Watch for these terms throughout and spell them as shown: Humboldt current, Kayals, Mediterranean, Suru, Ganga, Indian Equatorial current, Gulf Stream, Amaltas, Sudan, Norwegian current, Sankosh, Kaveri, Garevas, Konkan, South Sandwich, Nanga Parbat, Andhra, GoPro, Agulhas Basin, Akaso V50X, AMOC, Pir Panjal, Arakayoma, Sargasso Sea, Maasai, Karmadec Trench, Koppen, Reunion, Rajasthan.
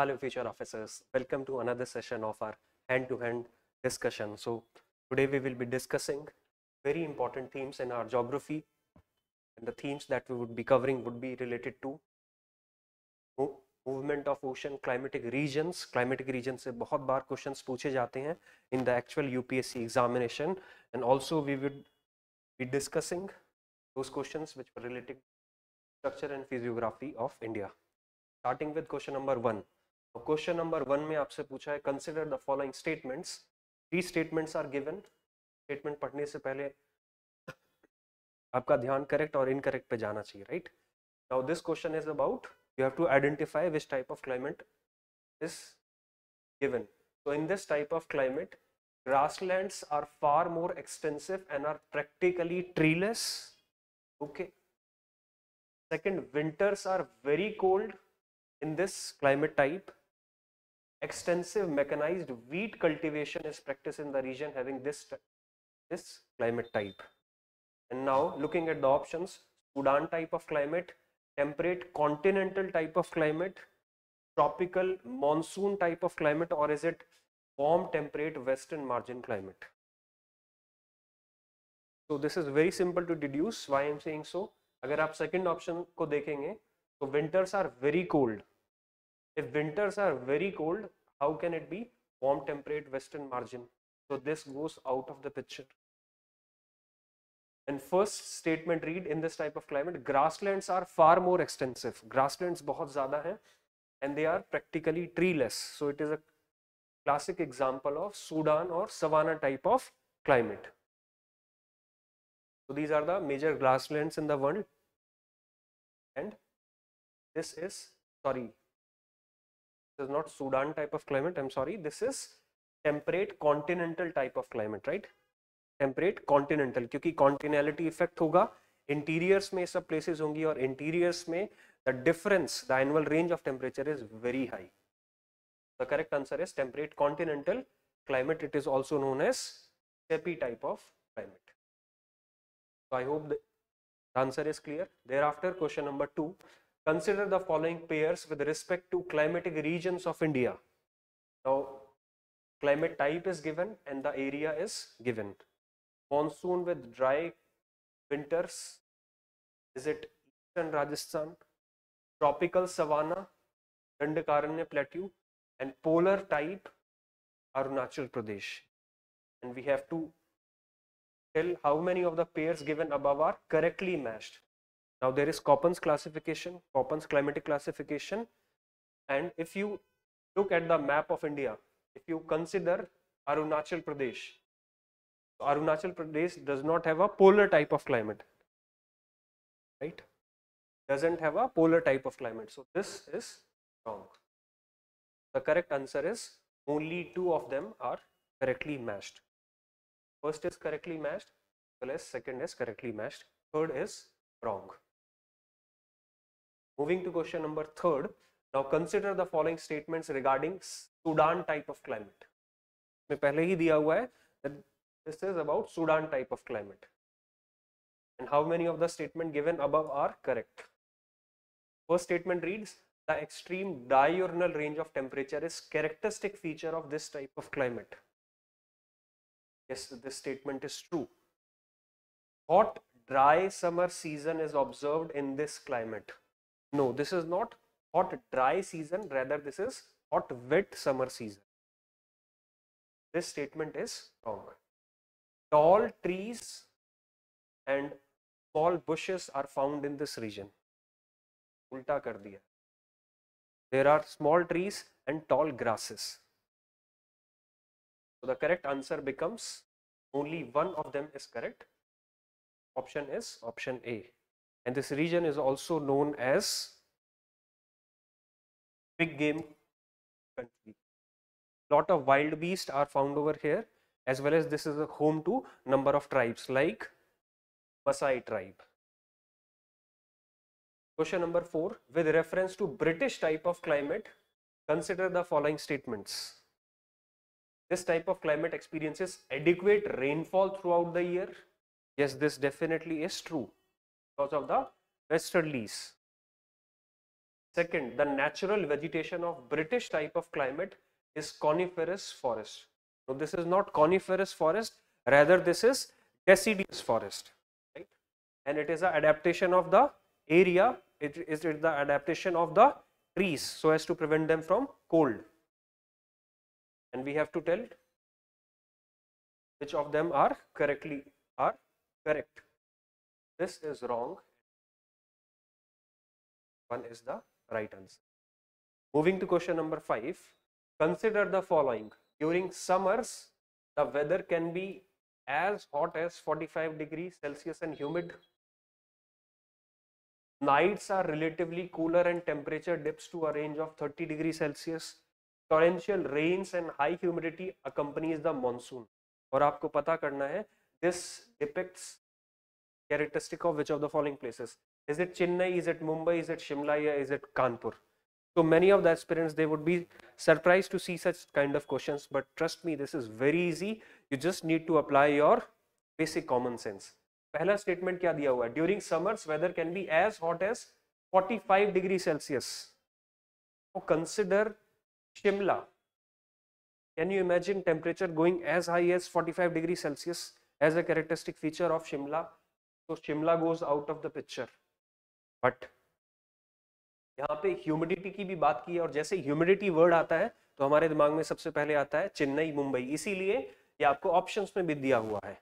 Hello future officers, welcome to another session of our hand-to-hand discussion. So today we will be discussing very important themes in our geography, and the themes that we would be covering would be related to movement of ocean, climatic regions se bahut baar questions puche jate hain in the actual UPSC examination, and also we would be discussing those questions which were related to structure and physiography of India. Starting with question number 1. Question number 1 में आपसे पूछा है, consider the following statements. Three statements are given. Statement पढ़ने से पहले आपका ध्यान correct और incorrect पे जाना चाहिए, right? Now this question is about, you have to identify which type of climate is given. So in this type of climate, grasslands are far more extensive and are practically treeless. Okay. Second, winters are very cold in this climate type. Extensive mechanized wheat cultivation is practiced in the region having this climate type. And now looking at the options, Sudan type of climate, temperate continental type of climate, tropical monsoon type of climate, or is it warm temperate western margin climate? So this is very simple to deduce. Why I am saying so? Agar aap second option ko dekhenge, so winters are very cold. If winters are very cold, how can it be warm temperate western margin? So this goes out of the picture. And first statement read, in this type of climate, grasslands are far more extensive. Grasslands बहुत ज़्यादा हैं, and they are practically treeless. So it is a classic example of Sudan or savanna type of climate. So these are the major grasslands in the world, and this is, sorry, this is not Sudan type of climate, I'm sorry, this is temperate continental type of climate, right? Temperate continental, क्योंकि continentality effect होगा, interiors में सब places होंगी, और interiors में the difference, the annual range of temperature is very high. The correct answer is temperate continental climate. It is also known as steppe type of climate. So I hope the answer is clear. Thereafter, question number 2. Consider the following pairs with respect to climatic regions of India. Now, climate type is given and the area is given. Monsoon with dry winters, is it eastern Rajasthan? Tropical savanna, Dandakaranya plateau, and polar type, Arunachal Pradesh. And we have to tell how many of the pairs given above are correctly matched. Now there is Koppen's classification, Koppen's climatic classification, and if you look at the map of India, if you consider Arunachal Pradesh, Arunachal Pradesh does not have a polar type of climate, right? Doesn't have a polar type of climate. So this is wrong. The correct answer is only 2 of them are correctly matched. First is correctly matched, plus second is correctly matched, third is wrong. Moving to question number 3. Now consider the following statements regarding Sudan type of climate. Main pehle hi diya hua hai that this is about Sudan type of climate. And how many of the statements given above are correct? First statement reads, the extreme diurnal range of temperature is characteristic feature of this type of climate. Yes, this statement is true. Hot, dry summer season is observed in this climate. No, this is not hot, dry season, rather this is hot, wet summer season. This statement is wrong. Tall trees and small bushes are found in this region. Ulta kar diya. There are small trees and tall grasses. So the correct answer becomes only 1 of them is correct. Option is option A. And this region is also known as big game country. Lot of wild beasts are found over here, as well as this is a home to number of tribes like Maasai tribe. Question number 4. With reference to British type of climate, consider the following statements. This type of climate experiences adequate rainfall throughout the year. Yes, this definitely is true because of the westerlies. Second, the natural vegetation of British type of climate is coniferous forest. So this is not coniferous forest, rather this is deciduous forest, right? And it is an adaptation of the area, it is the adaptation of the trees so as to prevent them from cold. And we have to tell which of them are correct. This is wrong. One is the right answer. Moving to question number 5. Consider the following. During summers, the weather can be as hot as 45 degrees Celsius and humid. Nights are relatively cooler and temperature dips to a range of 30 degrees Celsius. Torrential rains and high humidity accompanies the monsoon. और आपको पता करना है, this depicts characteristic of which of the following places? Is it Chennai? Is it Mumbai? Is it Shimla? Is it Kanpur? So many of the aspirants, they would be surprised to see such kind of questions, but trust me, this is very easy. You just need to apply your basic common sense. पहला statement क्या दिया हुआ है? During summers, weather can be as hot as 45 degrees Celsius. So consider Shimla. Can you imagine temperature going as high as 45 degrees Celsius as a characteristic feature of Shimla? So Shimla goes out of the picture. But यहाँ पे humidity की भी बात की है और जैसे humidity word आता है तो हमारे दिमाग में सबसे पहले आता है चेन्नई मुंबई, इसीलिए ये आपको options में भी दिया हुआ है.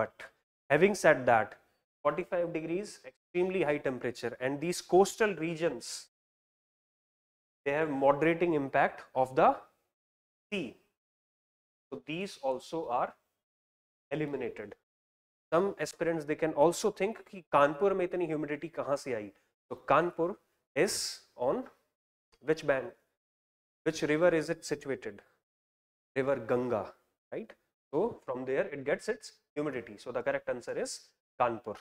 But having said that, 45 degrees extremely high temperature and these coastal regions, they have moderating impact of the sea. So these also are eliminated. Some aspirants, they can also think कि कानपुर में इतनी humidity कहाँ से आई? So Kanpur is on which bank? Which river is it situated? River Ganga, right? So from there it gets its humidity. So the correct answer is Kanpur.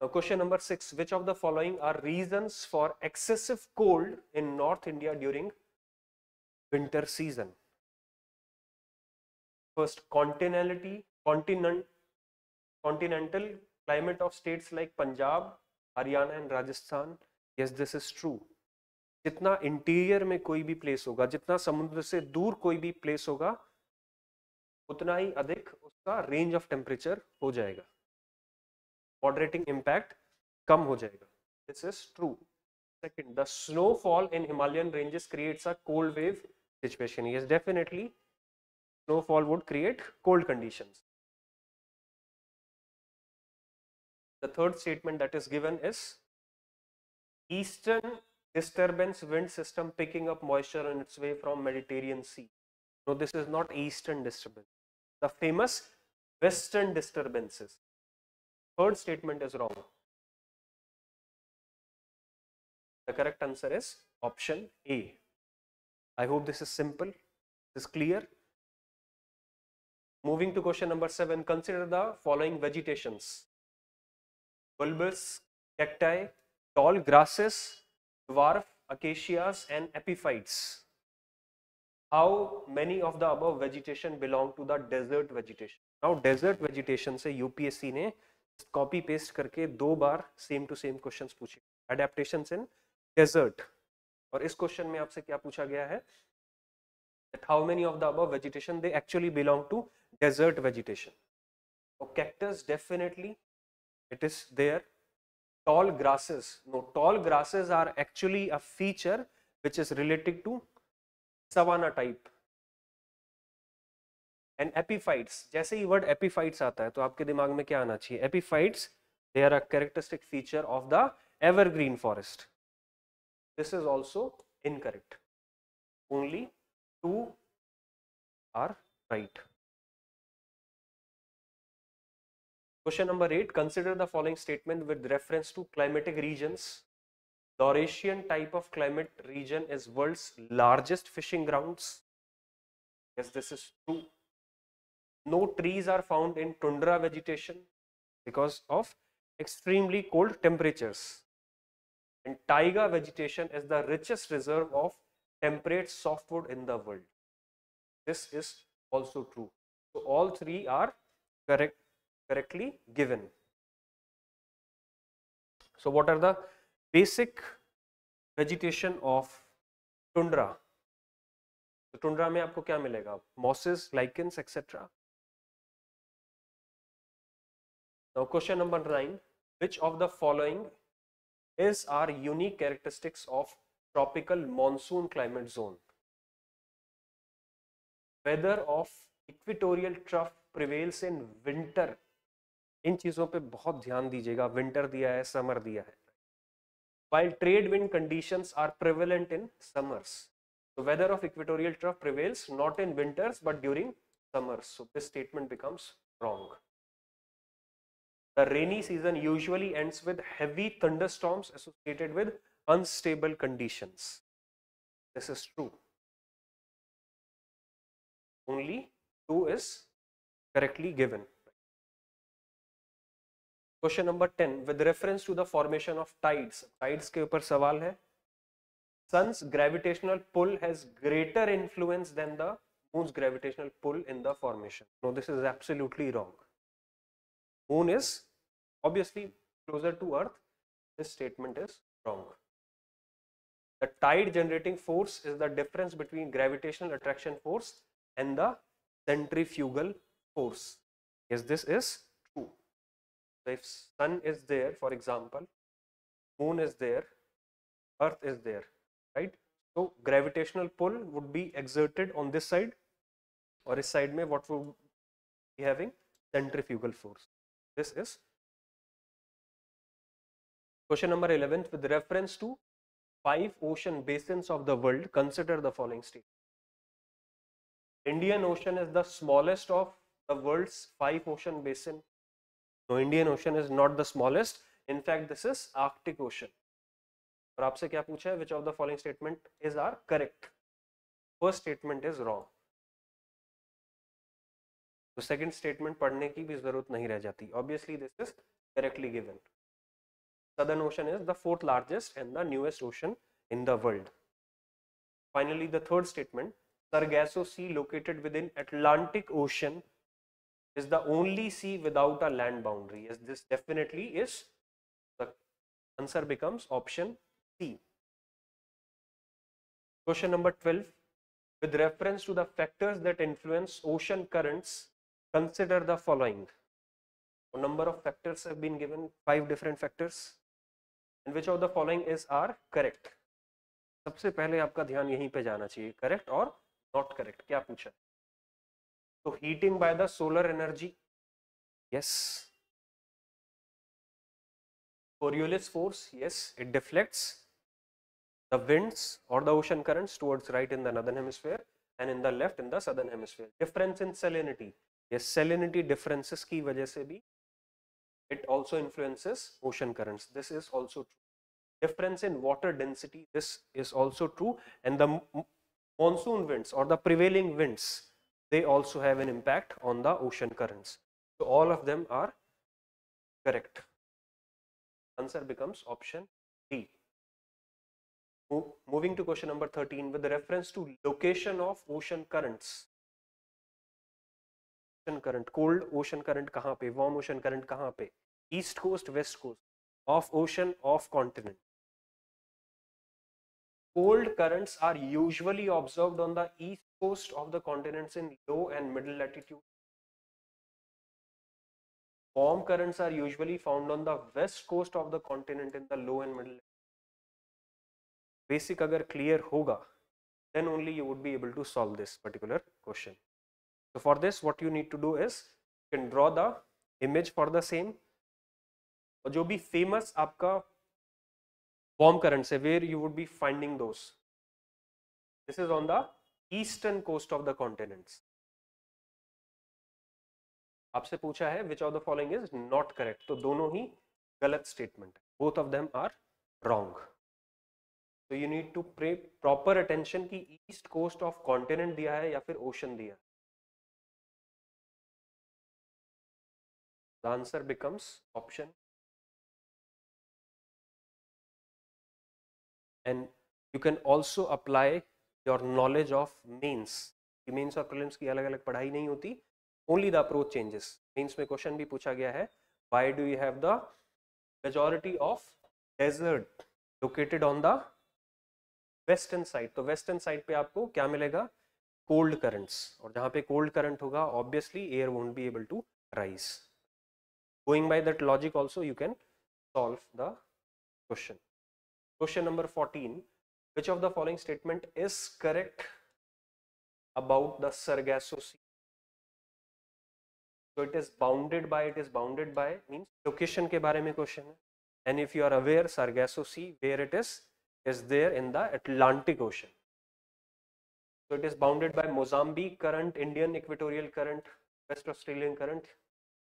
Now question number 6. Which of the following are reasons for excessive cold in North India during winter season? First, continental climate of states like Punjab, Haryana and Rajasthan. Yes, this is true. जितना interior में कोई भी place होगा, जितना समुद्र से दूर कोई भी प्लेस होगा, उतना ही अधिक उसका रेंज ऑफ टेम्परेचर हो जाएगा, मॉडरेटिंग इम्पैक्ट कम हो जाएगा. This is true. Second, the snowfall in Himalayan ranges creates a cold wave situation. Yes, definitely snowfall would create cold conditions. The third statement that is given is eastern disturbance wind system picking up moisture on its way from Mediterranean Sea. No, this is not eastern disturbance. The famous western disturbances. Third statement is wrong. The correct answer is option A. I hope this is simple, this is clear. Moving to question number 7. Consider the following vegetations. Bulbous, cacti, tall grasses, dwarf acacias and epiphytes. How many of the above vegetation belong to the desert vegetation? Now desert vegetation से UPSC ने copy paste करके 2 बार same to same questions पूछे. Adaptations in desert. और इस question में आपसे क्या पूछा गया है? That how many of the above vegetation they actually belong to desert vegetation. So cactus definitely it is there. Tall grasses. No, tall grasses are actually a feature which is related to savanna type. And epiphytes. जैसे ही word epiphytes आता है तो आपके दिमाग में क्या आना चाहिए? Epiphytes, they are a characteristic feature of the evergreen forest. This is also incorrect. Only 2 are right. Question number 8. Consider the following statement with reference to climatic regions. The Eurasian type of climate region is world's largest fishing grounds. Yes, this is true. No trees are found in tundra vegetation because of extremely cold temperatures. And taiga vegetation is the richest reserve of temperate softwood in the world. This is also true. So all 3 are correctly given. So what are the basic vegetation of tundra. So tundra में आपको क्या मिलेगा? Mosses, lichens, etc. Now question number 9. Which of the following is our unique characteristics of tropical monsoon climate zone? Weather of equatorial trough prevails in winter. इन चीज़ों पे बहुत ध्यान दीजिएगा, winter दिया है, summer दिया है. While trade wind conditions are prevalent in summers. So weather of equatorial trough prevails not in winters but during summers. So this statement becomes wrong. The rainy season usually ends with heavy thunderstorms associated with unstable conditions. This is true. Only 2 is correctly given. Question number 10. With reference to the formation of tides, tides के ऊपर सवाल है. Sun's gravitational pull has greater influence than the moon's gravitational pull in the formation. No, this is absolutely wrong. Moon is obviously closer to Earth. This statement is wrong. The tide generating force is the difference between gravitational attraction force and the centrifugal force. Yes, this is true. So if sun is there, for example, moon is there, Earth is there, right? So gravitational pull would be exerted on this side, or इस side में what would be having centrifugal force. This is question number 11. With reference to 5 ocean basins of the world, consider the following statement. Indian Ocean is the smallest of the world's 5 ocean basin. No, Indian Ocean is not the smallest. In fact, this is Arctic Ocean. और आपसे क्या पूछा है? Which of the following statement is are correct? First statement is wrong. तो second statement पढ़ने की भी जरूरत नहीं रह जाती. Obviously, this is correctly given. Southern Ocean is the 4th largest and the newest ocean in the world. Finally, the third statement. Sargasso Sea located within Atlantic Ocean is the only sea without a land boundary. Yes, this definitely is. The answer becomes option C. Question number 12. With reference to the factors that influence ocean currents, consider the following. A number of factors have been given, 5 different factors. And which of the following is are correct? सबसे पहले आपका ध्यान यहीं पे जाना चाहिए, correct और not correct. क्या पूछा? So heating by the solar energy, yes. Coriolis force, yes, it deflects the winds or the ocean currents towards right in the northern hemisphere and in the left in the southern hemisphere. Difference in salinity, yes, salinity differences की वजह से भी it also influences ocean currents. This is also true. Difference in water density, this is also true. And the monsoon winds or the prevailing winds, they also have an impact on the ocean currents. So all of them are correct. Answer becomes option D. Moving to question number 13. With reference to location of ocean currents. Ocean current, cold ocean current kahan pe, warm ocean current kahan pe, east coast, west coast, off ocean, off continent. Cold currents are usually observed on the east coast of the continents in low and middle latitude. Warm currents are usually found on the west coast of the continent in the low and middle latitude. Basic agar clear hoga, then only you would be able to solve this particular question. So for this, what you need to do is, you can draw the image for the same. और जो भी famous आपका warm currents, where you would be finding those. This is on the eastern coast of the continents. आपसे पूछा है which of the following is not correct. तो दोनों ही गलत statement. Both of them are wrong. So you need to pay proper attention कि east coast of continent दिया है या फिर ocean दिया है. The answer becomes option. And you can also apply your knowledge of mains. Mains और prelims की अलग अलग पढ़ाई नहीं होती. Only the approach changes. Mains में question भी पूछा गया है. Why do you have the majority of desert located on the western side. तो western side पे आपको क्या मिलेगा? Cold currents. और जहाँ पे cold current होगा, obviously air won't be able to rise. Going by that logic also, you can solve the question. Question number 14. Which of the following statement is correct about the Sargasso Sea? So it is bounded by means location के बारे में question है. And if you are aware, Sargasso Sea, where it is there in the Atlantic Ocean. So it is bounded by Mozambique current, Indian Equatorial current, West Australian current.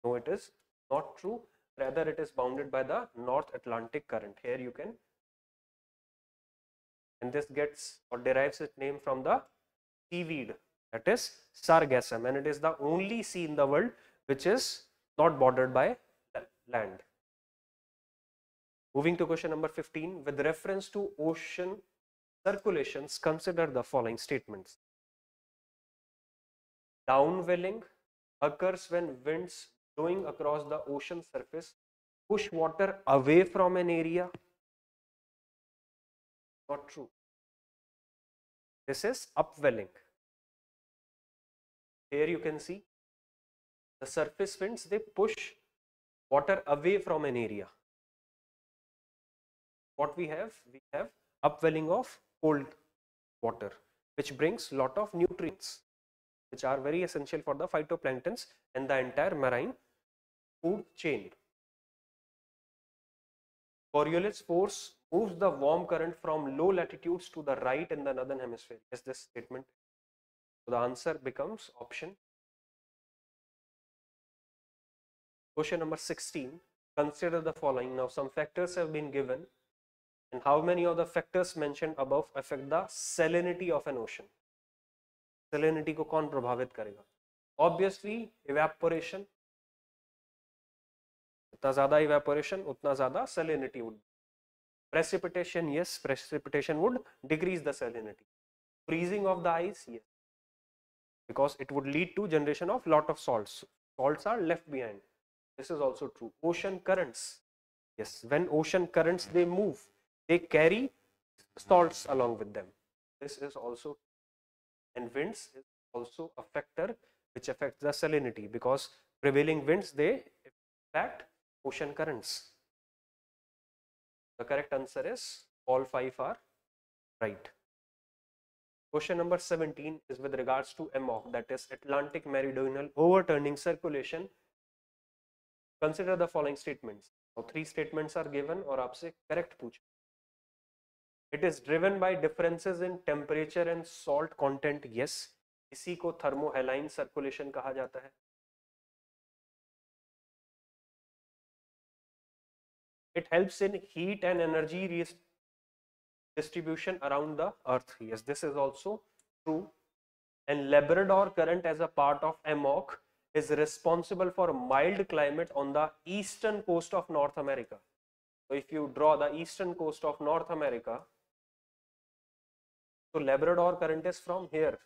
No, it is not true. Rather, it is bounded by the North Atlantic current. Here you can. And this gets or derives its name from the seaweed, that is sargassum, and it is the only sea in the world which is not bordered by land. Moving to question number 15, with reference to ocean circulations, consider the following statements. Downwelling occurs when winds blowing across the ocean surface push water away from an area. Not true. This is upwelling. Here you can see the surface winds, they push water away from an area. What we have upwelling of cold water, which brings lot of nutrients, which are very essential for the phytoplanktons and the entire marine food chain. Coriolis force moves the warm current from low latitudes to the right in the northern hemisphere. Is this statement? So the answer becomes option. Question number 16. Consider the following. Now some factors have been given, and how many of the factors mentioned above affect the salinity of an ocean? Salinity को कौन प्रभावित करेगा? Obviously evaporation. जितना ज़्यादा evaporation उतना ज़्यादा salinity would be. Precipitation, yes, precipitation would decrease the salinity. Freezing of the ice, yes, because it would lead to generation of lot of salts. Salts are left behind. This is also true. Ocean currents, yes, when ocean currents they move, they carry salts along with them. This is also true. And winds is also a factor which affects the salinity, because prevailing winds they affect ocean currents. The correct answer is all 5 are right. Question number 17 is with regards to AMOC, that is Atlantic Meridional Overturning Circulation. Consider the following statements. Now 3 statements are given aur aapse correct pucha. It is driven by differences in temperature and salt content. Yes, isi ko thermohaline circulation kaha jata hai. It helps in heat and energy distribution around the earth. Yes, this is also true. And Labrador current as a part of AMOC is responsible for mild climate on the eastern coast of North America. So if you draw the eastern coast of North America, so Labrador current is from here,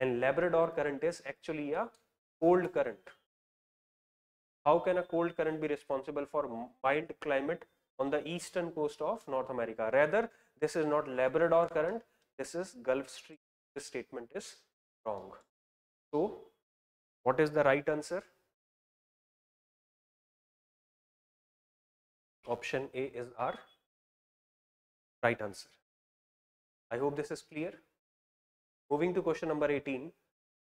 and Labrador current is actually a cold current. How can a cold current be responsible for mild climate on the eastern coast of North America? Rather, this is not Labrador current, this is Gulf Stream. This statement is wrong. So, what is the right answer? Option A is our right answer. I hope this is clear. Moving to question number 18.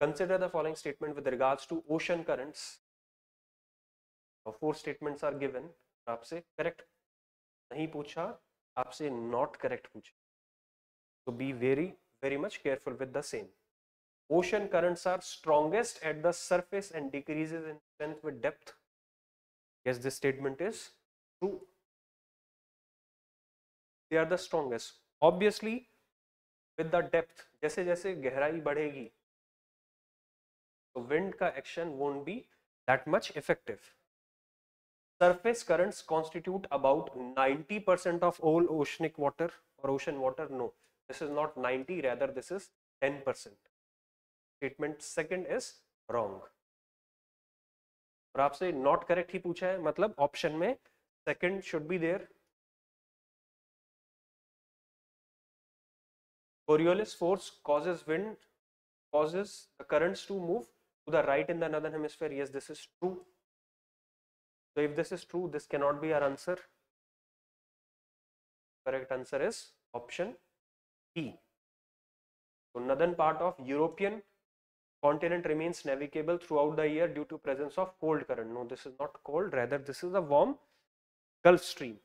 Consider the following statement with regards to ocean currents. Now 4 statements are given. आपसे correct नहीं पूछा, आपसे not correct पूछा. So be very much careful with the same. Ocean currents are strongest at the surface and decreases in strength with depth. Yes, this statement is true. They are the strongest. Obviously, with the depth, जैसे जैसे गहराई बढ़ेगी, so wind का action won't be that much effective. Surface currents constitute about 90% of all oceanic water or ocean water. No, this is not 90, rather this is 10%. Statement second is wrong. और आपसे not correct ही पूछा है, मतलब option में second should be there. Coriolis force causes wind, causes the currents to move to the right in the northern hemisphere. Yes, this is true. So if this is true, this cannot be our answer. Correct answer is option E. So northern part of European continent remains navigable throughout the year due to presence of cold current. No, this is not cold, rather this is a warm Gulf Stream.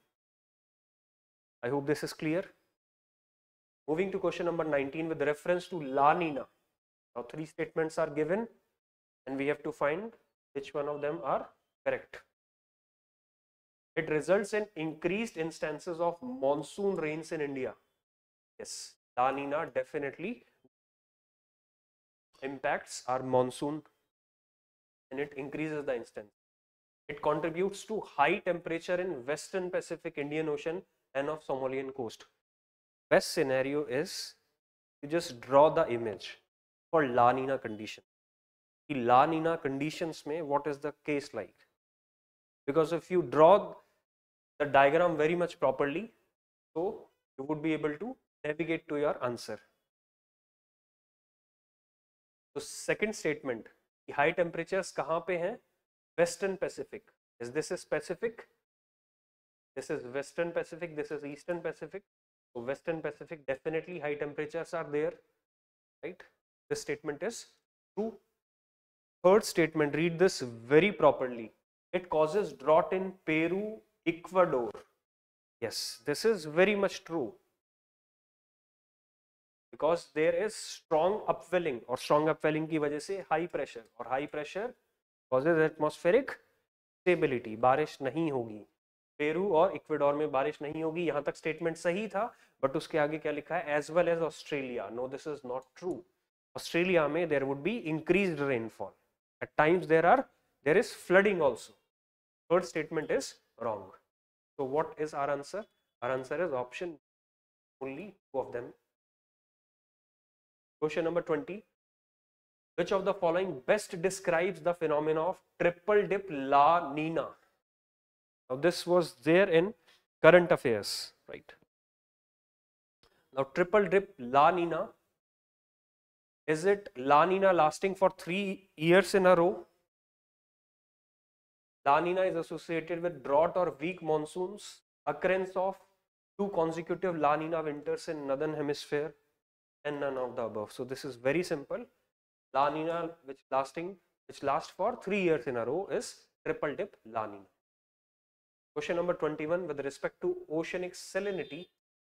I hope this is clear. Moving to question number 19 with reference to La Nina. Now 3 statements are given and we have to find which one of them are correct. It results in increased instances of monsoon rains in India. Yes, La Nina definitely impacts our monsoon and it increases the instance. It contributes to high temperature in Western Pacific Indian Ocean and of Somalian coast. Best scenario is you just draw the image for La Nina condition. In La Nina conditions, what is the case like? Because if you draw the diagram very much properly, so you would be able to navigate to your answer. So second statement, the high temperatures kahan pe hain? Western Pacific. Is this is Pacific? This is Western Pacific, this is Eastern Pacific. So Western Pacific definitely high temperatures are there, right? This statement is true. Third statement, read this very properly. It causes drought in Peru, Ecuador. Yes, this is very much true. Because there is strong upwelling or strong upwelling ki wajah se high pressure or high pressure causes atmospheric stability. बारिश नहीं होगी Peru और इक्वेडोर में बारिश नहीं होगी. यहाँ तक स्टेटमेंट सही था बट उसके आगे क्या लिखा है? As well as Australia. No this is not true. Australia में there would be increased rainfall at times. There is flooding also. Third statement is wrong. So what is our answer? Our answer is option only two of them. Question number 20. Which of the following best describes the phenomena of triple dip La Nina? Now this was there in current affairs, right? Now triple dip La Nina. Is it La Nina lasting for 3 years in a row? La Nina is associated with drought or weak monsoons, occurrence of 2 consecutive La Nina winters in northern hemisphere, and none of the above. So this is very simple. La Nina which lasts for 3 years in a row is triple dip La Nina. Question number 21 with respect to oceanic salinity,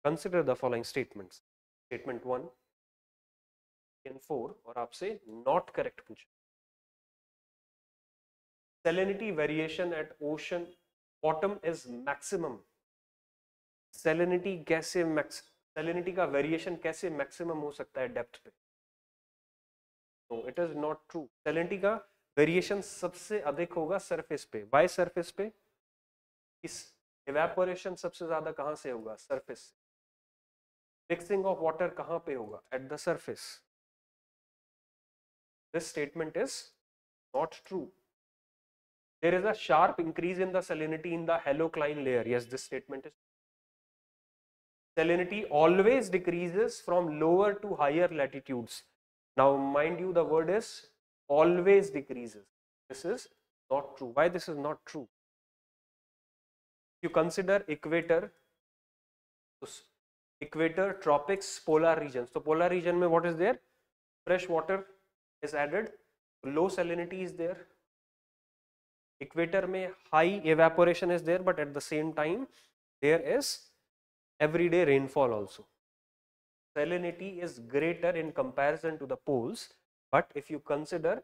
consider the following statements. Statement 1 and 4 और आपसे not correct पूछा. Salinity variation at ocean bottom is maximum. Salinity कैसे maximum? Salinity का variation कैसे maximum हो सकता है depth पे? No, it is not true. Salinity का variation सबसे अधिक होगा surface पे. Why surface पे? इस evaporation सबसे ज़्यादा कहाँ से होगा? Surface. Mixing of water कहाँ पे होगा? At the surface. This statement is not true. There is a sharp increase in the salinity in the halocline layer. Yes, this statement is. Salinity always decreases from lower to higher latitudes. Now mind you, the word is always decreases. This is not true. Why this is not true? You consider equator, tropics, polar regions. So polar region mein what is there? Fresh water is added, low salinity is there. Equator mein high evaporation is there, but at the same time there is everyday rainfall also. Salinity is greater in comparison to the poles, but if you consider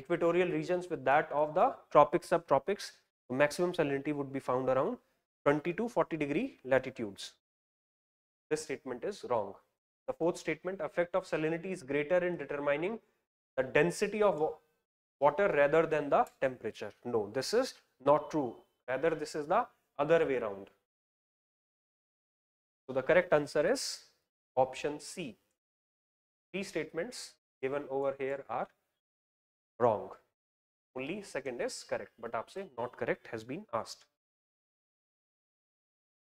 equatorial regions with that of the tropics, subtropics, the maximum salinity would be found around 20 to 40 degree latitudes. This statement is wrong. The fourth statement, effect of salinity is greater in determining the density of water rather than the temperature. No, this is not true. Rather, this is the other way around. So the correct answer is option C. 3 statements given over here are wrong. Only second is correct, but aapse not correct has been asked.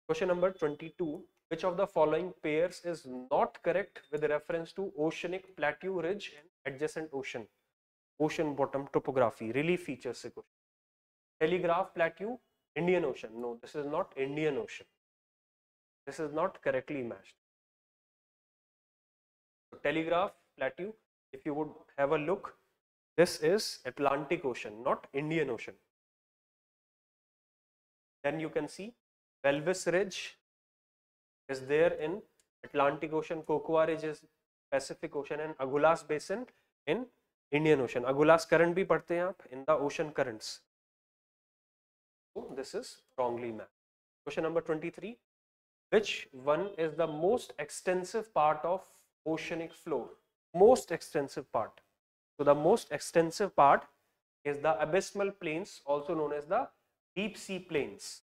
Question number 22 Which of the following pairs is not correct with reference to oceanic plateau ridge and adjacent ocean? Ocean bottom topography, relief features. Telegraph plateau, Indian Ocean. No, this is not Indian Ocean. This is not correctly matched. So, Telegraph plateau, if you would have a look, this is Atlantic Ocean, not Indian Ocean. Then you can see Walvis Ridge is there in Atlantic Ocean, Cocoa Ridge is Pacific Ocean, and Agulhas Basin in Indian Ocean. Agulhas current bhi padhte hain aap, in the ocean currents. So this is wrongly mapped. Question number 23. Which one is the most extensive part of oceanic floor? Most extensive part. So the most extensive part is the abysmal plains, also known as the deep sea plains.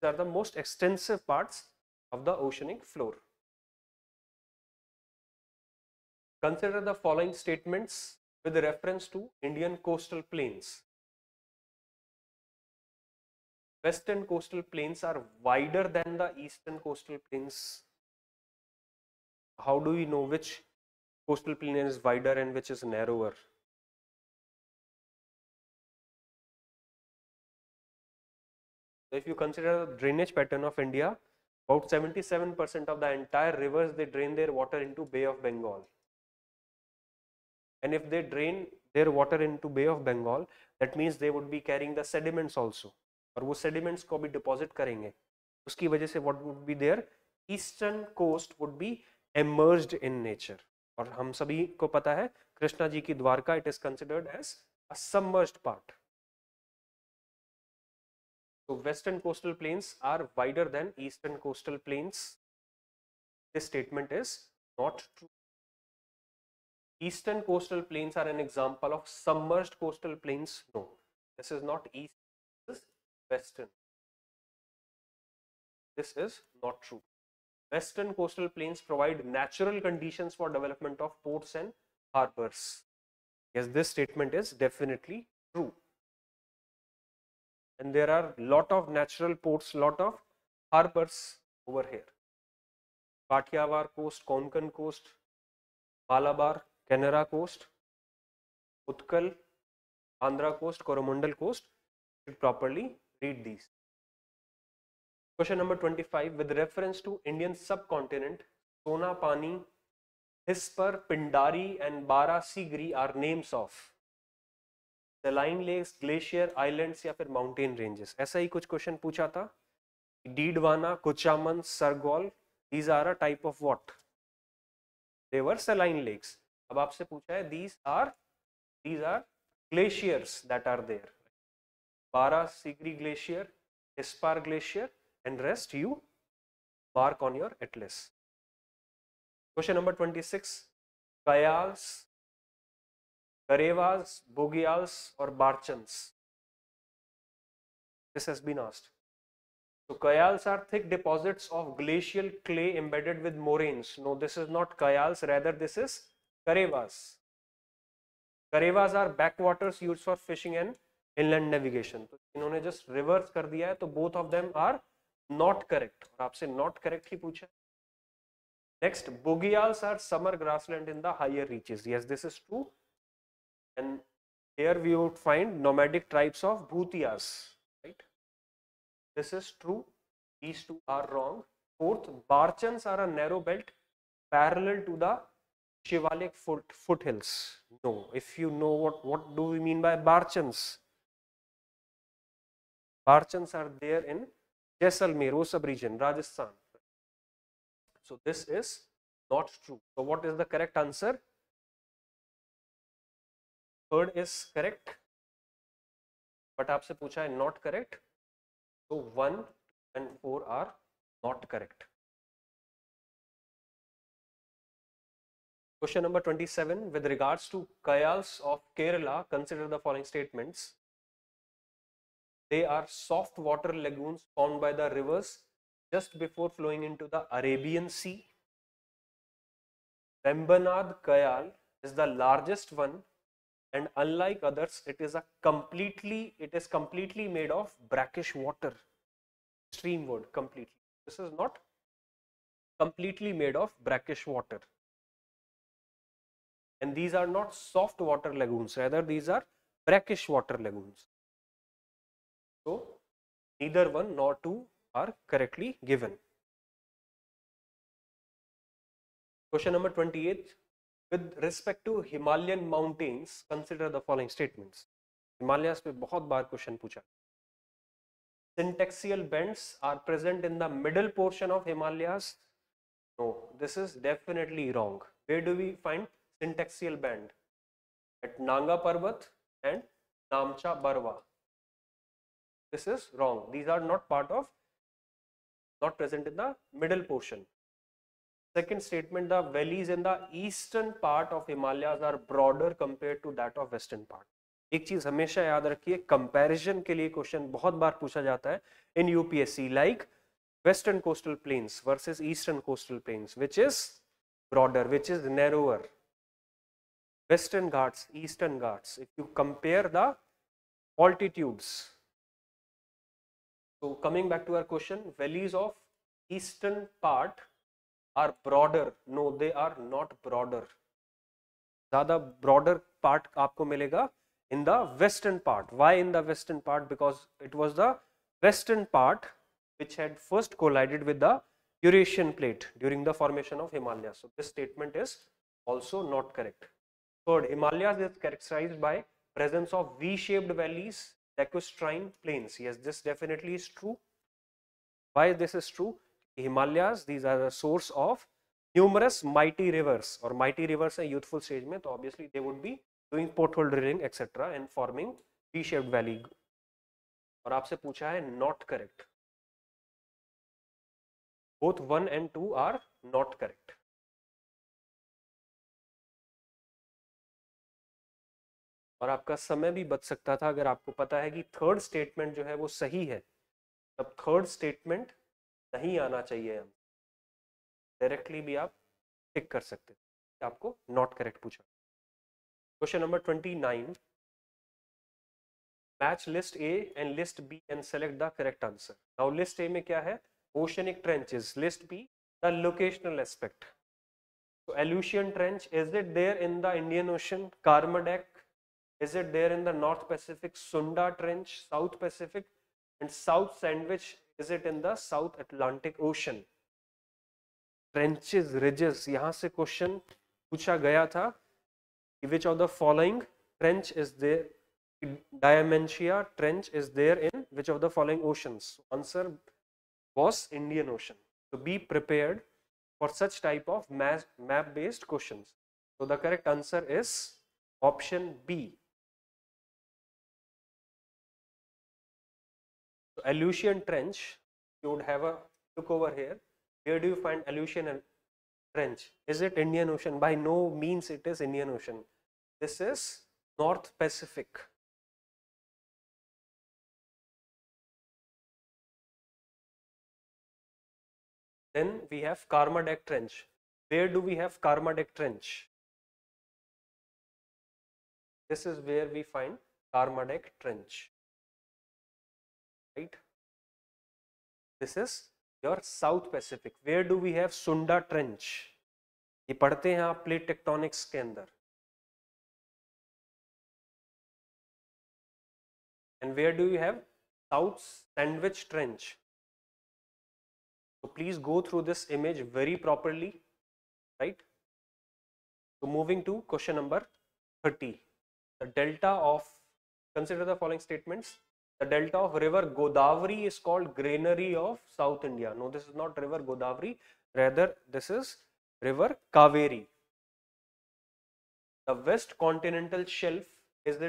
These are the most extensive parts of the oceanic floor. Consider the following statements with reference to Indian coastal plains. Western coastal plains are wider than the eastern coastal plains. How do we know which coastal plain is wider and which is narrower? So if you consider the drainage pattern of India, about 77% of the entire rivers, they drain their water into Bay of Bengal. And if they drain their water into Bay of Bengal, that means they would be carrying the sediments also. और वो sediments को भी deposit करेंगे. उसकी वजह से what would be there? Eastern coast would be emerged in nature. और हम सभी को पता है कृष्णा जी की Dwarka, it is considered as a submerged part. So western coastal plains are wider than eastern coastal plains. This statement is not true. Eastern coastal plains are an example of submerged coastal plains. No, this is not east, this is western. This is not true. Western coastal plains provide natural conditions for development of ports and harbors. Yes, this statement is definitely true. And there are lot of natural ports, lot of harbors over here. Kathiawar coast, Konkan coast, Malabar, Kanara coast, Utkal, Andhra coast, Coromandel coast. You should properly read these. Question number 25. With reference to Indian subcontinent, Sonapani, Hispur, Pindari and Bara Sigri are names of saline lakes, glacier, islands या फिर mountain ranges. ऐसा ही कुछ question पूछा था. Didwana, Kuchaman, सरगोल, these are a type of what? They were saline lakes. अब आपसे पूछा है these are glaciers that are there. Bara Sigri glacier, Hispar glacier, and rest you mark on your atlas. Question number 26. Kayals, Garevas, Bogials or Barchans? This has been asked. So Kayals are thick deposits of glacial clay embedded with moraines. No, this is not Kayals, rather this is Garevas. Garevas are backwaters used for fishing and inland navigation. So इन्होंने just reverse कर दिया है, तो both of them are not correct. और आपसे not correctly पूछा. Next, Bogials are summer grassland in the higher reaches. Yes, this is true. And here we would find nomadic tribes of Bhutiyas, right? This is true. These two are wrong. Fourth, Barchans are a narrow belt parallel to the Shivalik foothills. No, if you know what do we mean by Barchans? Barchans are there in Jaisalmer, Osab region, Rajasthan. So this is not true. So what is the correct answer? Third is correct, but आपसे पूछा है not correct, so 1 and 4 are not correct. Question number 27. With regards to Kayals of Kerala, consider the following statements. They are soft water lagoons formed by the rivers just before flowing into the Arabian Sea. Vembanad Kayal is the largest one. And unlike others, it is completely made of brackish water. stream wood completely. This is not completely made of brackish water. And these are not soft water lagoons, rather these are brackish water lagoons. So neither one nor two are correctly given. Question number 28. With respect to Himalayan mountains, consider the following statements. Himalayas pe bahut baar question pucha. Syntaxial bends are present in the middle portion of Himalayas. No, this is definitely wrong. Where do we find syntaxial bend? At Nanga Parbat and Namcha Barwa. This is wrong. These are not part of, not present in the middle portion. Second statement, the valleys in the eastern part of Himalayas are broader compared to that of western part. एक चीज हमेशा याद रखिए, comparison के लिए question बहुत बार पूछा जाता है in UPSC, like western coastal plains versus eastern coastal plains, which is broader, which is narrower, western Ghats, eastern Ghats, if you compare the altitudes. So coming back to our question, valleys of eastern part are broader. No, they are not broader. ज्यादा broader part आपको मिलेगा in the western part. Why in the western part? Because it was the western part which had first collided with the Eurasian plate during the formation of Himalayas. So this statement is also not correct. Third, Himalayas is characterized by presence of V-shaped valleys, lacustrine plains. Yes, this definitely is true. Why this is true? Himalayas, these are a source of numerous mighty rivers, or mighty rivers in youthful stage mein, so obviously they would be doing porthole drilling etc. and forming V-shaped valley. और आपसे पूछा है not correct. Both 1 and 2 are not correct. और आपका समय भी बच सकता था अगर आपको पता है कि थर्ड स्टेटमेंट जो है वो सही है, तब थर्ड स्टेटमेंट नहीं आना चाहिए, हम डायरेक्टली भी आप टिक कर सकते थे, आपको नॉट करेक्ट पूछा. Question number 29. Match list A and list B and select the correct answer. Now list A में क्या है? Oceanic trenches. List B, the locational aspect. So Aleutian Trench, is it there in the Indian Ocean? Karmadec, is it there in the North Pacific? Sunda Trench, South Pacific, and South Sandwich, is it in the South Atlantic Ocean? Trenches, ridges. यहाँ से question पूछा गया था. Which of the following trench is there? Diamantia Trench is there in which of the following oceans? Answer was Indian Ocean. So be prepared for such type of map based questions. So the correct answer is option B. So Aleutian Trench, you would have a look over here. Where do you find Aleutian Trench? Is it Indian Ocean? By no means it is Indian Ocean. This is North Pacific. Then we have Karmadec Trench. Where do we have Karmadec Trench? This is where we find Karmadec Trench. Right? This is your South Pacific. Where do we have Sunda Trench? ये पढ़ते हैं आप plate tectonics के अंदर. And where do you have South Sandwich Trench? So please go through this image very properly, right? So moving to question number 30. The delta of, consider the following statements. The delta of river Godavari is called granary of South India. No, this is not river Godavari, rather this is river Kaveri. The west continental shelf is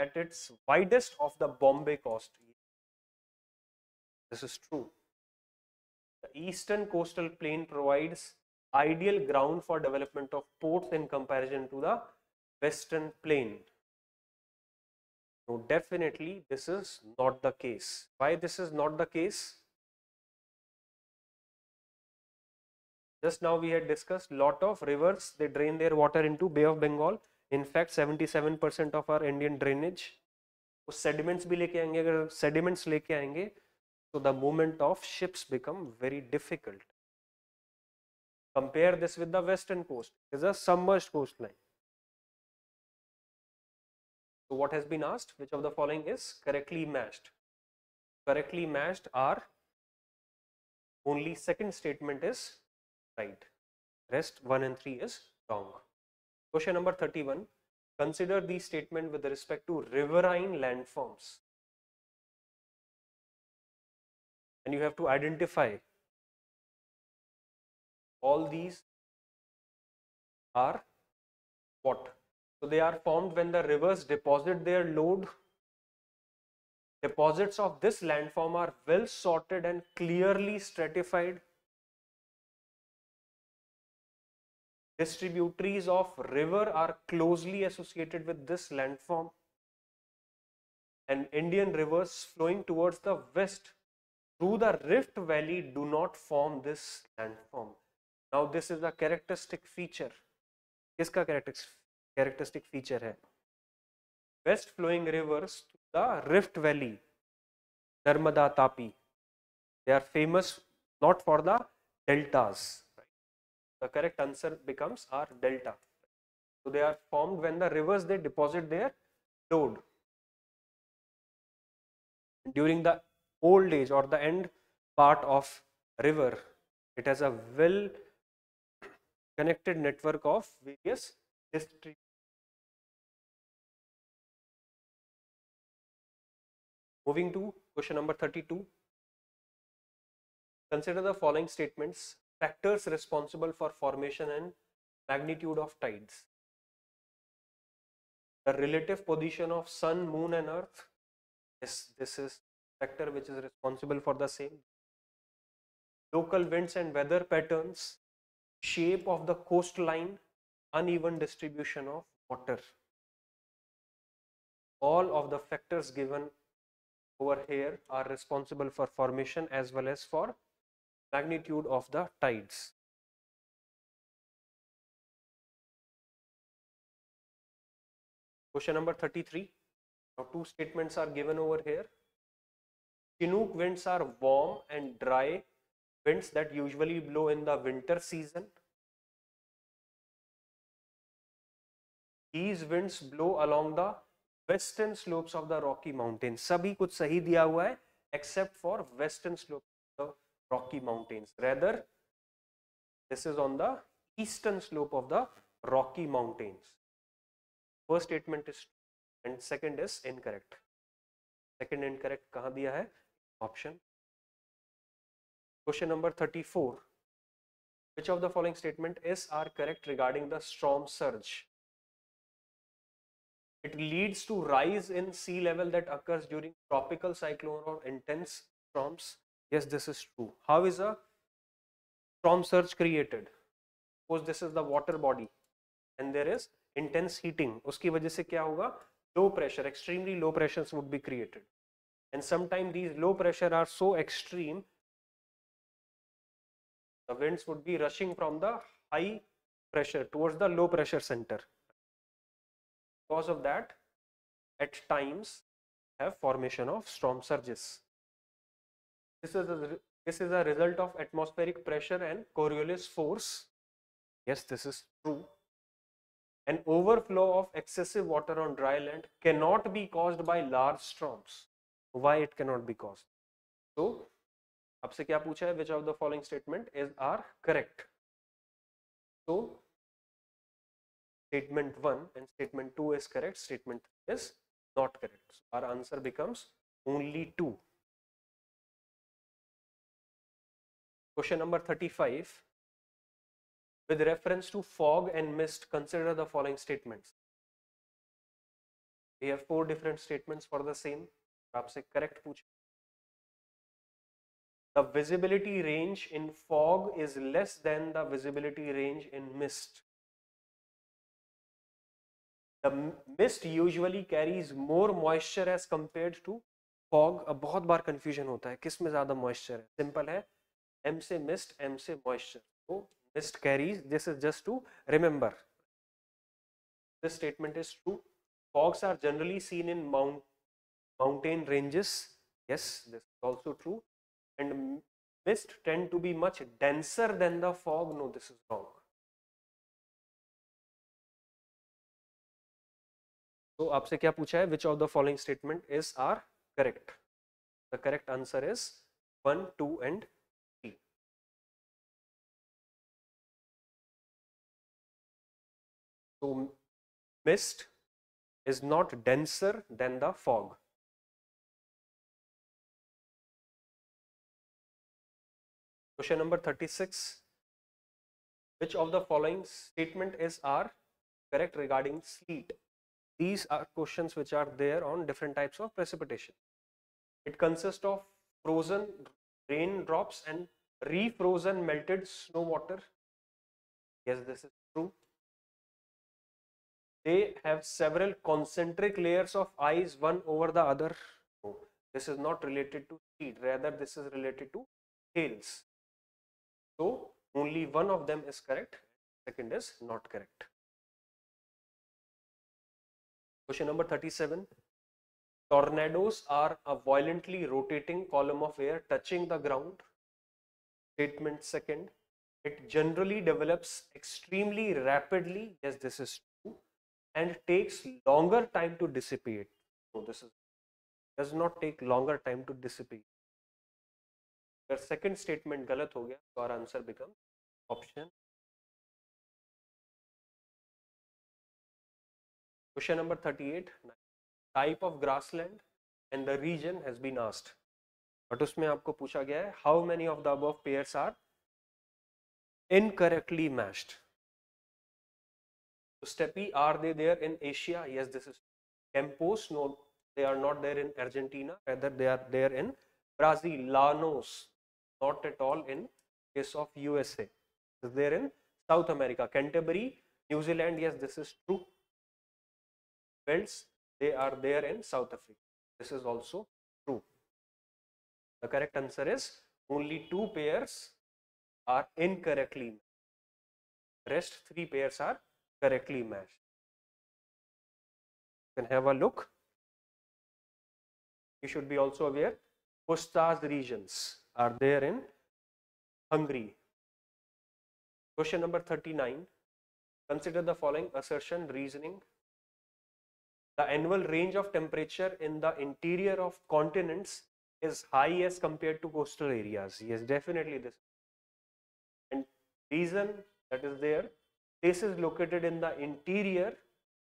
at its widest of the Bombay coast. This is true. The eastern coastal plain provides ideal ground for development of ports in comparison to the western plain. So definitely this is not the case. Why this is not the case? Just now we had discussed lot of rivers, they drain their water into Bay of Bengal. In fact, 77% of our Indian drainage, वो sediments भी लेके आएंगे, अगर sediments लेके आएंगे So the movement of ships become very difficult. Compare this with the western coast, is a submerged coastline. So what has been asked? Which of the following is correctly matched? Correctly matched are only second statement is right. Rest 1 and 3 is wrong. Question number 31. Consider these statements with respect to riverine landforms. And you have to identify all these are what? So they are formed when the rivers deposit their load. Deposits of this landform are well sorted and clearly stratified. Distributaries of river are closely associated with this landform. And Indian rivers flowing towards the west through the Rift Valley do not form this landform. Now this is a characteristic feature. Kiska characteristic feature hai? West flowing rivers to the Rift Valley, Narmada, Tapi. They are famous not for the deltas. Right? The correct answer becomes our delta. So they are formed when the rivers they deposit their load. During the old age or the end part of river, it has a well connected network of various distributaries. Moving to question number 32. Consider the following statements. Factors responsible for formation and magnitude of tides. The relative position of sun, moon and earth. Yes, this is factor which is responsible for the same. Local winds and weather patterns. Shape of the coastline. Uneven distribution of water. All of the factors given over here are responsible for formation as well as for magnitude of the tides. Question number 33. Now two statements are given over here. Chinook winds are warm and dry winds that usually blow in the winter season. These winds blow along the western slopes of the Rocky Mountains. Sabhi kuch sahi diya hua hai except for western slope of the Rocky Mountains. Rather, this is on the eastern slope of the Rocky Mountains. First statement is true and second is incorrect. Second incorrect kahan diya hai? Option. Question number 34. Which of the following statement is are correct regarding the storm surge? It leads to rise in sea level that occurs during tropical cyclone or intense storms. Yes, this is true. How is a storm surge created? Suppose this is the water body and there is intense heating. Uski wajah se kya hoga? Low pressure, extremely low pressures would be created. And sometimes these low pressure are so extreme, the winds would be rushing from the high pressure towards the low pressure center. Because of that, at times have formation of storm surges. This is a result of atmospheric pressure and Coriolis force. Yes, this is true. An overflow of excessive water on dry land cannot be caused by large storms. Why it cannot be caused? So, आपसे क्या पूछा है? Which of the following statement is are correct? So, statement 1 and statement 2 is correct, statement 3 is not correct. So our answer becomes only 2. Question number 35. With reference to fog and mist, consider the following statements. We have 4 different statements for the same. Aapse correct pucha. The visibility range in fog is less than the visibility range in mist. The mist usually carries more moisture as compared to fog. अब बहुत बार confusion होता है किस में ज़्यादा moisture है. Simple है, M से mist, M से moisture. So mist carries. This is just to remember. This statement is true. Fogs are generally seen in mountain ranges. Yes, this is also true. and mist tend to be much denser than the fog. No, this is wrong. So, aapse kya pucha hai? Which of the following statement is are correct? The correct answer is 1, 2 and 3. So, mist is not denser than the fog. Question number 36. Which of the following statement is are correct regarding sleet? These are questions which are there on different types of precipitation. It consists of frozen raindrops and refrozen melted snow water. Yes, this is true. They have several concentric layers of ice, one over the other. No, this is not related to sleet, rather this is related to hails. So, only one of them is correct, second is not correct. Question number 37. Tornadoes are a violently rotating column of air touching the ground. Statement second. It generally develops extremely rapidly. Yes, this is true. And takes longer time to dissipate. So, this is, does not take longer time to dissipate. The second statement galat ho gaya, so our answer becomes option. Question number 38. Type of grassland and the region has been asked. But usme aapko pucha gaya hai, how many of the above pairs are incorrectly matched? So steppe, are they there in Asia? Yes, this is. Campos, no, they are not there in Argentina, rather they are there in Brazil, Laos, not at all in case of USA. Is there in South America? Canterbury, New Zealand, yes, this is true. Belts, they are there in South Africa. This is also true. The correct answer is only 2 pairs are incorrectly matched. Rest 3 pairs are correctly matched. You can have a look. You should be also aware Pusta's regions are there in Hungary. Question number 39. Consider the following assertion reasoning. The annual range of temperature in the interior of continents is high as compared to coastal areas. Yes, definitely this. And reason that is there, places located in the interior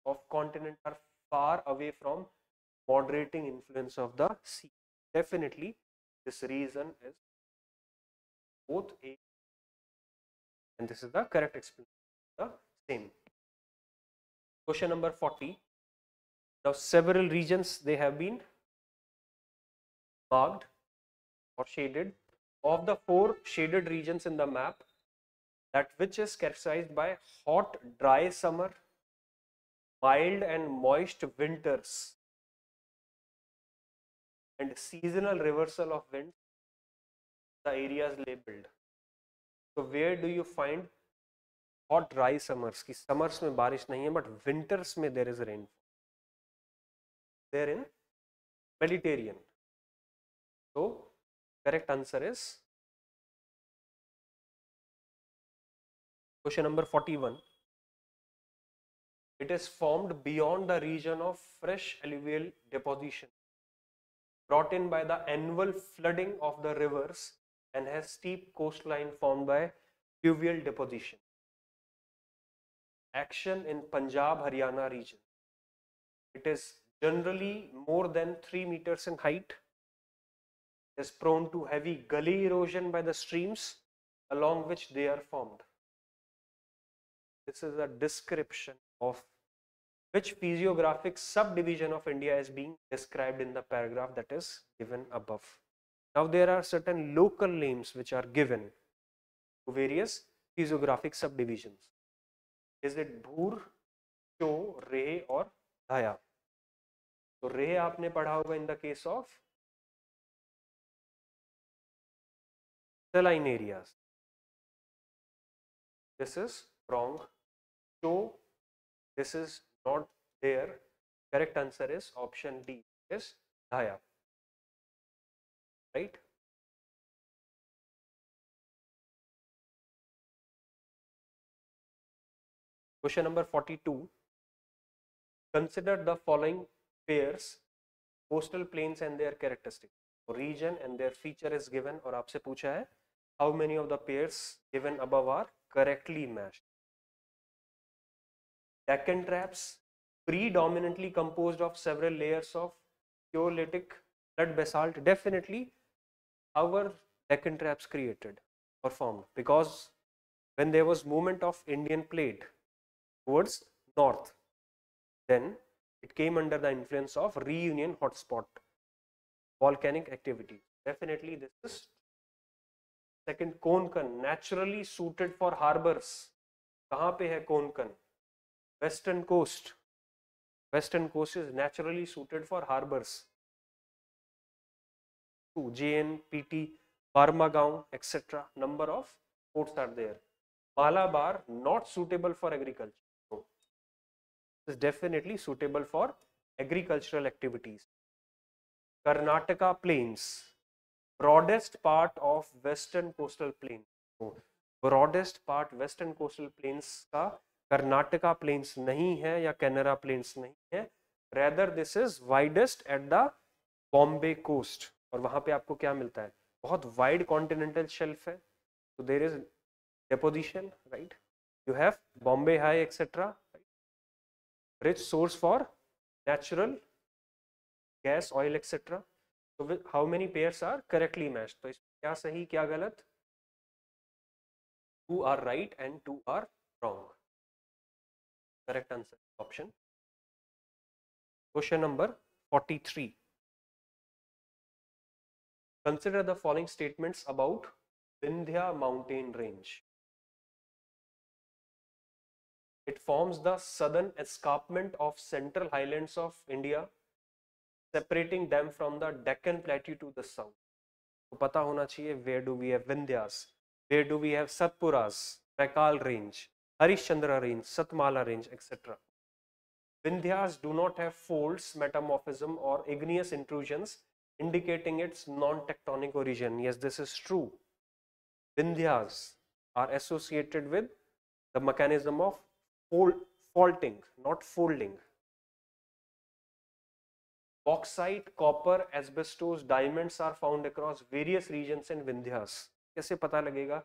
of continent are far away from moderating influence of the sea. Definitely this reason is both A and this is the correct explanation, the same. Question number 40. Now, several regions they have been marked or shaded. Of the 4 shaded regions in the map, that which is characterized by hot, dry summer, mild and moist winters, and seasonal reversal of winds, the areas labeled. So, where do you find hot, dry summers? Ki summers mein barish nahi hai, but winters mein there is rainfall. There in Mediterranean. So, correct answer is question number 41. It is formed beyond the region of fresh alluvial deposition, brought in by the annual flooding of the rivers and has steep coastline formed by fluvial deposition. Action in Punjab, Haryana region. It is generally more than 3 meters in height, is prone to heavy gully erosion by the streams along which they are formed. This is a description of which physiographic subdivision of India is being described in the paragraph that is given above. Now there are certain local names which are given to various physiographic subdivisions. Is it Bhur, Cho, Re or Dhaya? So, Re aapne padha hoga in the case of saline areas. This is wrong. So, this is not there. Correct answer is option D, is Dhaya. Right? Question number 42. Consider the following pairs, coastal plains and their characteristics. Region and their feature is given और आपसे पूछा है how many of the pairs given above are correctly matched. Deccan traps predominantly composed of several layers of Kaolitic flood basalt. Definitely, how were Deccan traps created or formed? Because when there was movement of Indian plate towards north, then it came under the influence of Reunion hotspot volcanic activity. Definitely, this is second. Konkan, naturally suited for harbors. Kahan pe hai Konkan? Western coast. Western coast is naturally suited for harbors. JN, PT, Barmagaon, etc. Number of ports are there. Malabar, not suitable for agriculture. No. It is definitely suitable for agricultural activities. Karnataka plains, broadest part of western coastal plain. No. Broadest part western coastal plains ka Karnataka plains nahi hai ya Kanara plains nahi hai. Rather, this is widest at the Bombay coast. और वहाँ पे आपको क्या मिलता है? बहुत wide continental shelf है. So there is deposition, right? You have Bombay high, etc. Right? Rich source for natural gas, oil, etc. So how many pairs are correctly matched? तो इसमें क्या सही, क्या गलत? Two are right and two are wrong. Correct answer option. Question number 43. Consider the following statements about Vindhya mountain range. It forms the southern escarpment of central highlands of India, separating them from the Deccan plateau to the south. So, pata hona chahiye, where do we have Vindhyas? Where do we have Satpuras, Baikal range, Harishchandra range, Satmala range, etc. Vindhyas do not have folds, metamorphism, or igneous intrusions, indicating its non-tectonic origin. Yes, this is true. Vindhyas are associated with the mechanism of faulting, not folding. Bauxite, copper, asbestos, diamonds are found across various regions in Vindhyas. कैसे पता लगेगा?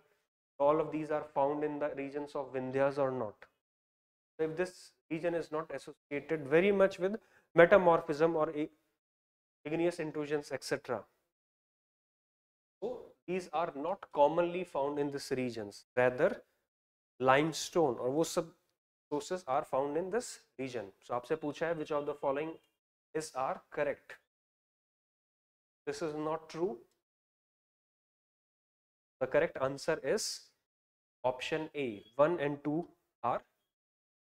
All of these are found in the regions of Vindhyas or not. So if this region is not associated very much with metamorphism or igneous intrusions, etc. So these are not commonly found in these regions. Rather, limestone or those sources are found in this region. So आपसे पूछा है which of the following is are correct? This is not true. The correct answer is option A. 1 and 2 are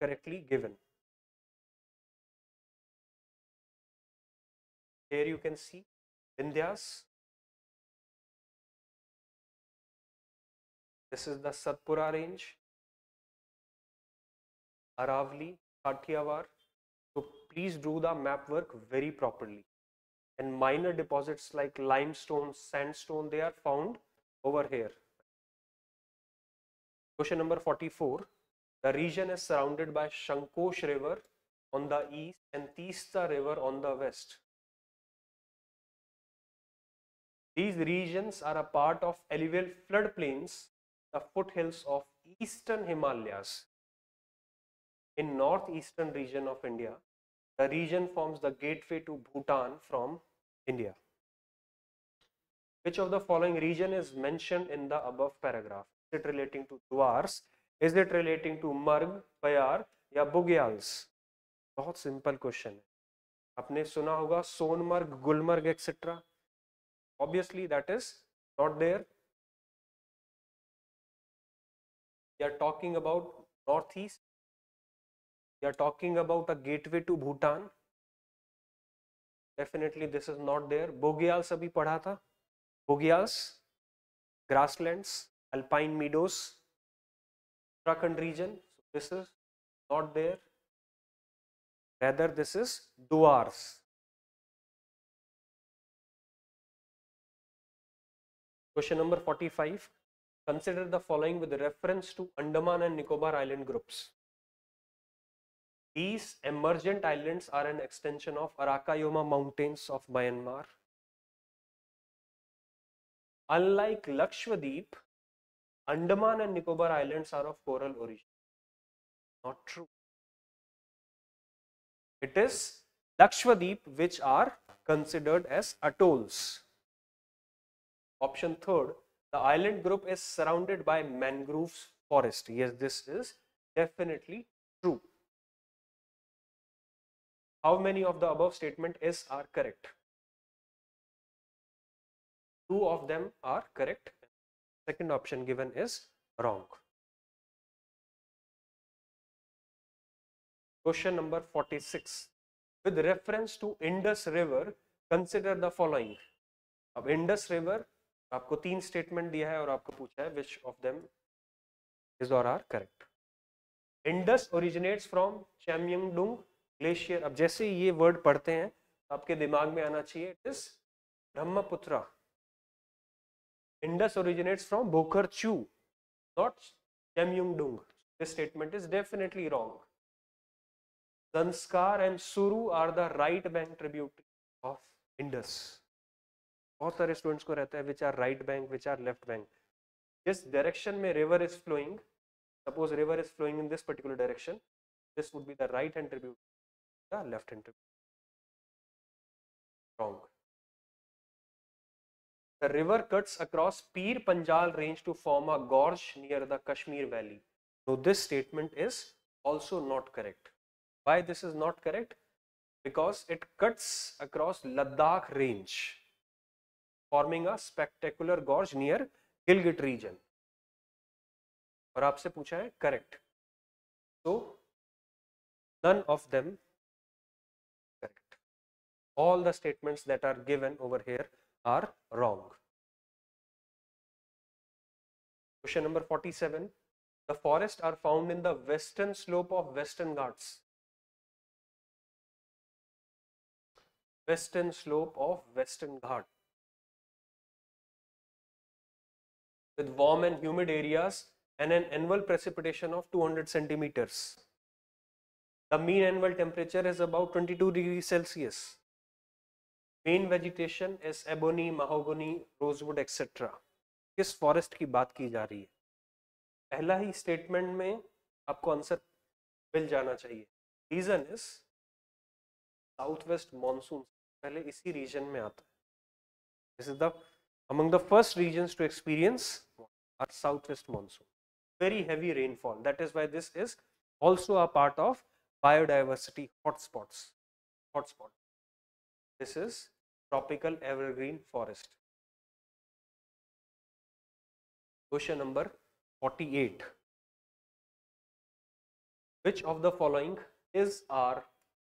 correctly given. Here you can see Vindhyas. This is the Satpura range, Aravalli, Kathiawar. So please do the map work very properly. And minor deposits like limestone, sandstone, they are found over here. Question number 44. The region is surrounded by Sankosh River on the east and Teesta River on the west. These regions are a part of alluvial floodplains, the foothills of eastern Himalayas. In northeastern region of India, the region forms the gateway to Bhutan from India. Which of the following region is mentioned in the above paragraph? Is it relating to Dwars? Is it relating to Marg, Payar, ya Bugyals? बहुत simple question है. आपने सुना होगा Sonmarg, Gulmarg, etc. Obviously, that is not there. We are talking about northeast. We are talking about a gateway to Bhutan. Definitely, this is not there. Bogyals abhi padha tha. Bogyals, grasslands, alpine meadows, Uttarakhand region. So this is not there. Rather, this is Dwars. Question number 45. Consider the following with reference to Andaman and Nicobar Island groups. These emergent islands are an extension of Arakayoma Mountains of Myanmar. Unlike Lakshwadeep, Andaman and Nicobar Islands are of coral origin. Not true. It is Lakshwadeep which are considered as atolls. Option third, the island group is surrounded by mangroves forest. Yes, this is definitely true. How many of the above statement is are correct? Two of them are correct. Second option given is wrong. Question number 46. With reference to Indus River, consider the following. अब Indus River आपको तीन statement दिया है और आपको पूछा है which of them is or are correct. Indus originates from Chamyengdung Glacier. अब जैसे ये word पढ़ते हैं आपके दिमाग में आना चाहिए. It is Brahmaputra. Indus originates from Bokarchu, not Chamyengdung. This statement is definitely wrong. Zanskar and Suru are the right bank tributary of Indus. बहुत सारे students को रहता है which are right bank, which are left bank. This direction में river is flowing. Suppose river is flowing in this particular direction. This would be the right hand tributary, the left hand tributary. Wrong. The river cuts across Pir Panjal range to form a gorge near the Kashmir Valley. So this statement is also not correct. Why this is not correct? Because it cuts across Ladakh range, forming a spectacular gorge near Gilgit region. और आपसे पूछा है correct. So none of them correct. All the statements that are given over here are wrong. Question number 47. The forests are found in the western slope of Western Ghats. Western slope of Western Ghats. With warm and humid areas and an annual precipitation of 200 centimeters. The mean annual temperature is about 22 degrees Celsius. Main vegetation is ebony, mahogany, rosewood, etc. किस forest की बात की जा रही है? पहला ही statement में आपको answer मिल जाना चाहिए. Reason is southwest monsoon. पहले इसी region में आता है. This is the among the first regions to experience our southwest monsoon. Very heavy rainfall. That is why this is also a part of biodiversity hotspots. Hotspot. This is tropical evergreen forest. Question number 48. Which of the following is our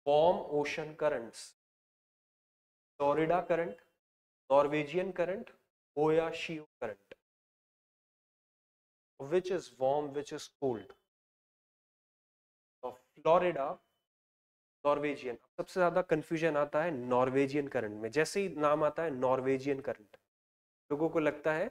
warm ocean currents? Florida current, Norwegian current, Oyashi current. Which is warm, which is cold? So Florida, Norwegian. सबसे ज़्यादा confusion आता है Norwegian current में. जैसे ही नाम आता है Norwegian current, लोगों को लगता है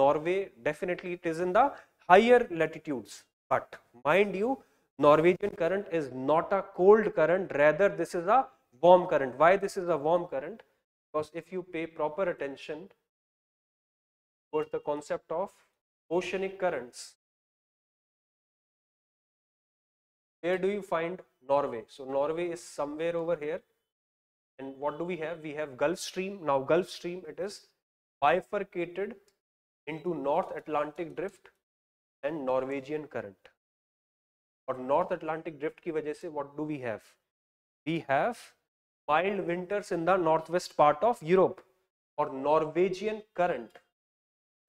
Norway definitely it is in the higher latitudes. But mind you, Norwegian current is not a cold current. Rather, this is a warm current. Why this is a warm current? Because if you pay proper attention towards the concept of oceanic currents, where do you find Norway? So Norway is somewhere over here, and what do we have? We have Gulf Stream. Now Gulf Stream, it is bifurcated into North Atlantic Drift and Norwegian current. Or North Atlantic Drift ki wajah se what do we have? We have mild winters in the northwest part of Europe or Norwegian current.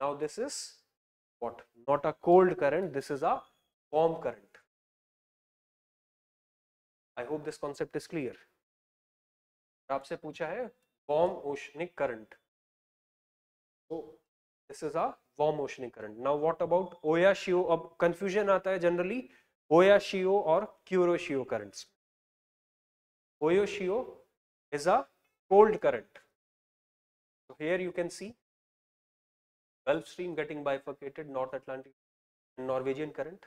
Now this is what? Not a cold current, this is a warm current. I hope this concept is clear. आपसे पूछा है warm oceanic current. So this is a warm oceanic current. Now what about Oyashio? अब confusion आता है generally Oyashio or Kuroshio currents. Oyashio is a cold current. So here you can see Gulf Stream getting bifurcated, North Atlantic and Norwegian current.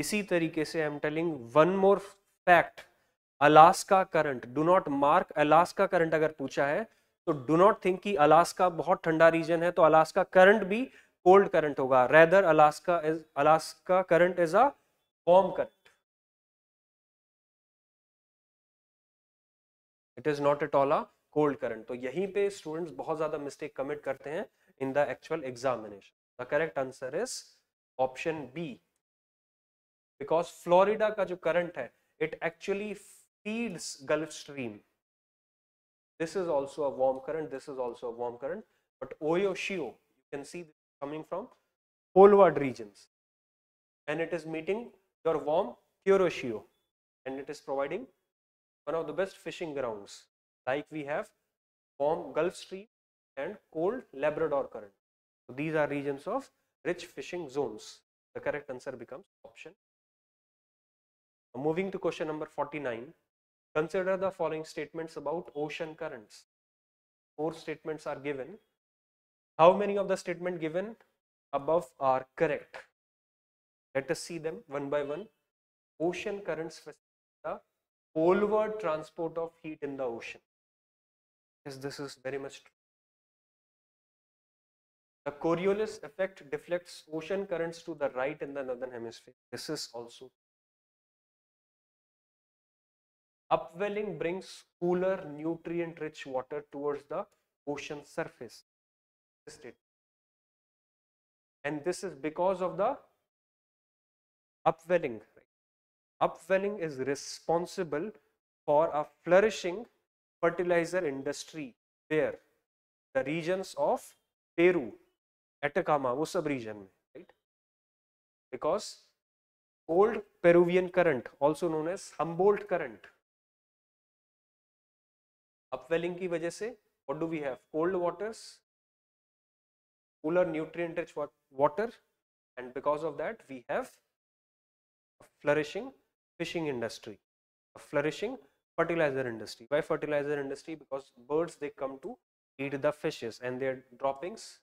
इसी तरीके से I am telling one more fact Alaska current, do not mark Alaska current अगर पूछा है तो do not think कि Alaska बहुत ठंडा region है तो Alaska current भी cold current होगा, rather Alaska current is a warm current. It is not at all a cold current. तो यहीं पे students बहुत ज़्यादा mistake commit करते हैं in the actual examination. The correct answer is option B. Because Florida का जो current है, it actually feeds Gulf Stream. This is also a warm current. This is also a warm current. But Oyoshio, you can see this coming from poleward regions, and it is meeting your warm Kuroshio, and it is providing one of the best fishing grounds. Like we have warm Gulf Stream and cold Labrador current. So these are regions of rich fishing zones. The correct answer becomes option. Now moving to question number 49. Consider the following statements about ocean currents. 4 statements are given. How many of the statements given above are correct? Let us see them one by one. Ocean currents facilitate the poleward transport of heat in the ocean. Yes, this is very much true. The Coriolis effect deflects ocean currents to the right in the northern hemisphere. This is also true. Upwelling brings cooler, nutrient-rich water towards the ocean surface. And this is because of the upwelling. Upwelling is responsible for a flourishing fertilizer industry where the regions of Peru, Atacama, wo sab region mein, right? Because old Peruvian current, also known as Humboldt current, upwelling की वजह से, what do we have? Cold waters, cooler nutrient-rich water, and because of that, we have a flourishing fishing industry, a flourishing fertilizer industry. Why fertilizer industry? Because birds, they come to eat the fishes, and their droppings,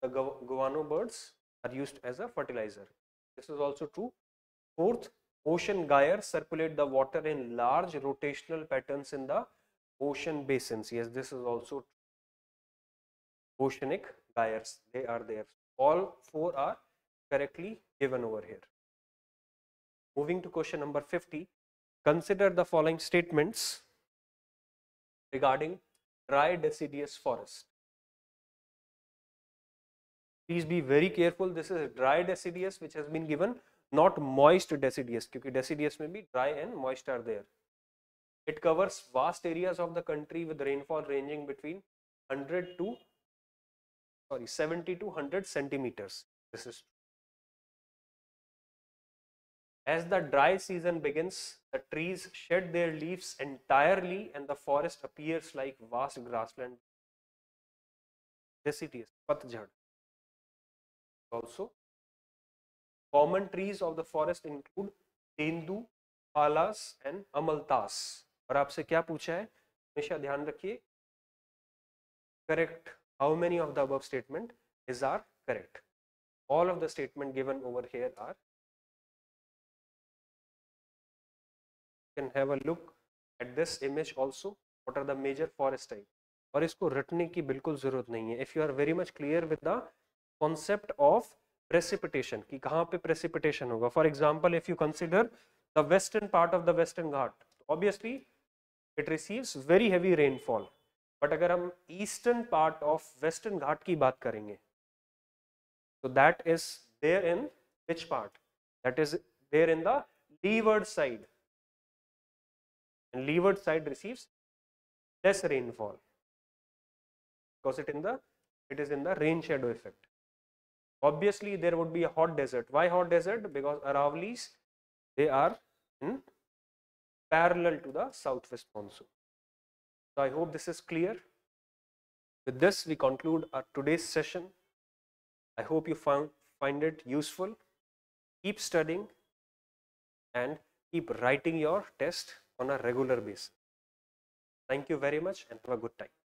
the guano birds, are used as a fertilizer. This is also true. 4th, ocean gyres circulate the water in large rotational patterns in the ocean basins. Yes, this is also true. Oceanic gyres, they are there. All 4 are correctly given over here. Moving to question number 50, consider the following statements regarding dry deciduous forest. Please be very careful. This is dry deciduous which has been given, not moist deciduous, because deciduous may be dry and moist are there. It covers vast areas of the country with rainfall ranging between 70 to 100 centimeters. This is true. As the dry season begins, the trees shed their leaves entirely and the forest appears like vast grassland. Deciduous, patjhad. Also, common trees of the forest include tendu, alas and amaltas. और आपसे क्या पूछा है? हमेशा ध्यान रखिए. Correct. How many of the above statement are correct? All of the statement given over here are. You can have a look at this image also. What are the major forest types? और इसको रटने की बिल्कुल जरूरत नहीं है. If you are very much clear with the concept of precipitation, कि कहाँ पे precipitation होगा. For example, if you consider the western part of the Western Ghat, obviously it receives very heavy rainfall. But अगर हम eastern part of Western Ghat की बात करेंगे, so that is there in which part? That is there in the leeward side. And leeward side receives less rainfall because it is in the rain shadow effect. Obviously there would be a hot desert. Why hot desert? Because Aravallis, they are in parallel to the southwest monsoon. So I hope this is clear. With this, we conclude our today's session. I hope you find it useful. Keep studying and keep writing your test on a regular basis. Thank you very much and have a good time.